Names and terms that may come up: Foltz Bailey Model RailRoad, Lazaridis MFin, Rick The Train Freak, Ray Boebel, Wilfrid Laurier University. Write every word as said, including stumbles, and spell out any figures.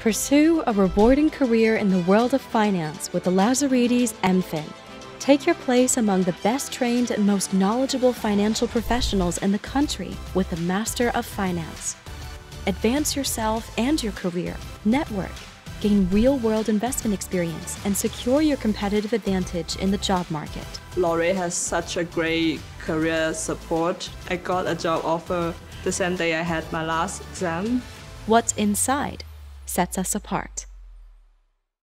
Pursue a rewarding career in the world of finance with the Lazaridis MFin. Take your place among the best trained and most knowledgeable financial professionals in the country with the Master of Finance. Advance yourself and your career, network, gain real-world investment experience, and secure your competitive advantage in the job market. Laure has such a great career support. I got a job offer the same day I had my last exam. What's inside sets us apart.